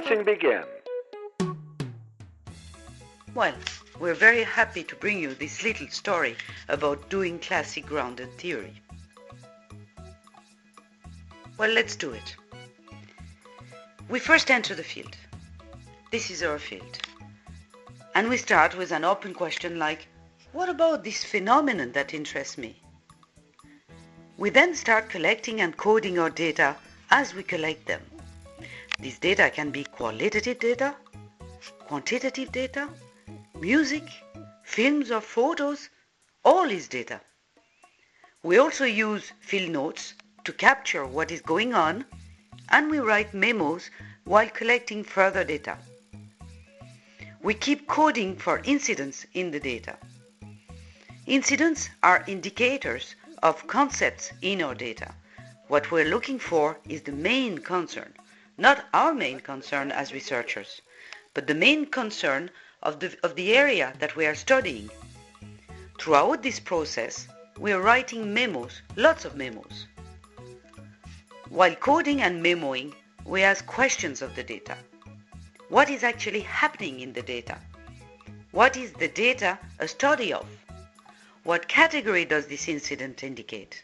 Sequencing begin. Well, we're very happy to bring you this little story about doing classic grounded theory. Well, let's do it. We first enter the field. This is our field. And we start with an open question like, what about this phenomenon that interests me? We then start collecting and coding our data as we collect them. This data can be qualitative data, quantitative data, music, films or photos, all is data. We also use field notes to capture what is going on, and we write memos while collecting further data. We keep coding for incidents in the data. Incidents are indicators of concepts in our data. What we're looking for is the main concern, not our main concern as researchers, but the main concern of the area that we are studying. Throughout this process, we are writing memos, lots of memos. While coding and memoing, we ask questions of the data. What is actually happening in the data? What is the data a study of? What category does this incident indicate?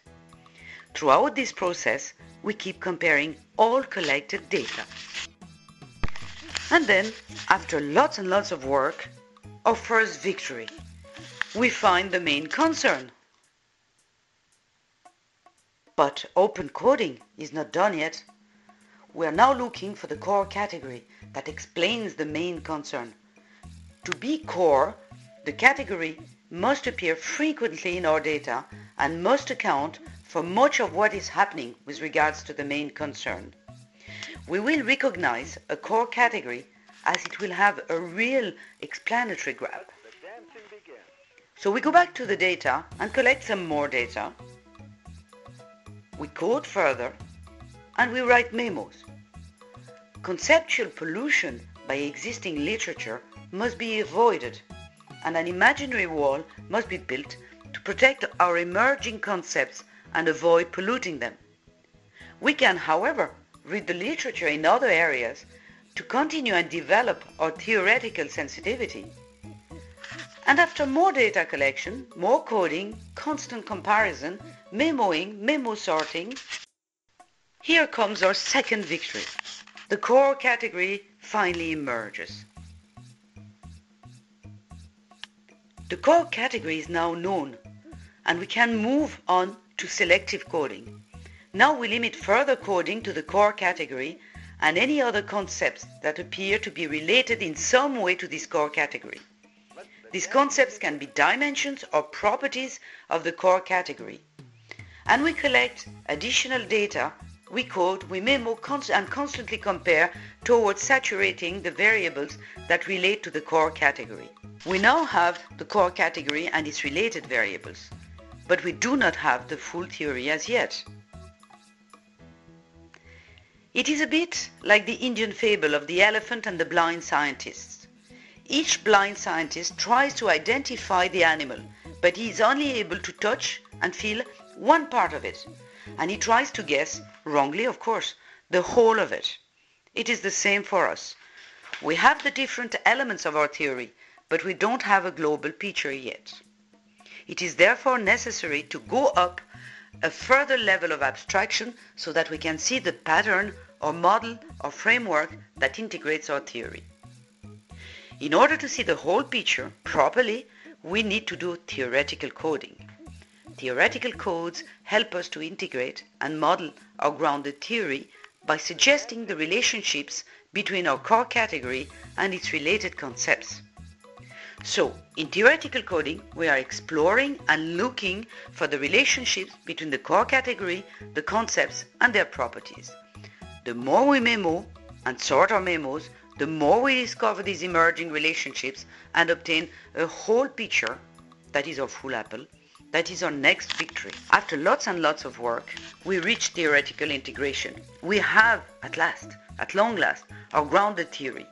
Throughout this process, we keep comparing all collected data. And then, after lots and lots of work, our first victory, we find the main concern. But open coding is not done yet. We are now looking for the core category that explains the main concern. To be core, the category must appear frequently in our data and must account for much of what is happening with regards to the main concern. We will recognize a core category as it will have a real explanatory graph. So we go back to the data and collect some more data. We code further and we write memos. Conceptual pollution by existing literature must be avoided, and an imaginary wall must be built to protect our emerging concepts and avoid polluting them. We can, however, read the literature in other areas to continue and develop our theoretical sensitivity. And after more data collection, more coding, constant comparison, memoing, memo sorting, here comes our second victory. The core category finally emerges. The core category is now known, and we can move on to selective coding. Now we limit further coding to the core category and any other concepts that appear to be related in some way to this core category. These concepts can be dimensions or properties of the core category. And we collect additional data. We code, we memo, and constantly compare towards saturating the variables that relate to the core category. We now have the core category and its related variables, but we do not have the full theory as yet. It is a bit like the Indian fable of the elephant and the blind scientists. Each blind scientist tries to identify the animal, but he is only able to touch and feel one part of it, and he tries to guess, wrongly of course, the whole of it. It is the same for us. We have the different elements of our theory, but we don't have a global picture yet. It is therefore necessary to go up a further level of abstraction so that we can see the pattern or model or framework that integrates our theory. In order to see the whole picture properly, we need to do theoretical coding. Theoretical codes help us to integrate and model our grounded theory by suggesting the relationships between our core category and its related concepts. So, in theoretical coding, we are exploring and looking for the relationships between the core category, the concepts and their properties. The more we memo and sort our memos, the more we discover these emerging relationships and obtain a whole picture, that is our full apple. That is our next victory. After lots and lots of work, we reach theoretical integration. We have, at long last, our grounded theory.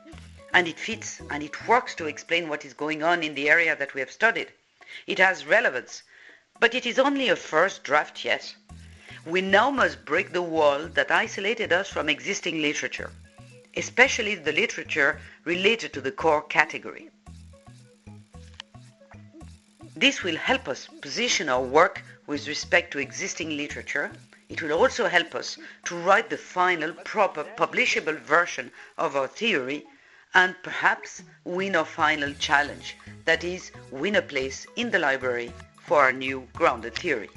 And it fits and it works to explain what is going on in the area that we have studied. It has relevance, but it is only a first draft yet. We now must break the wall that isolated us from existing literature. especially the literature related to the core category. This will help us position our work with respect to existing literature. It will also help us to write the final, proper, publishable version of our theory and perhaps win our final challenge, that is, win a place in the library for our new grounded theory.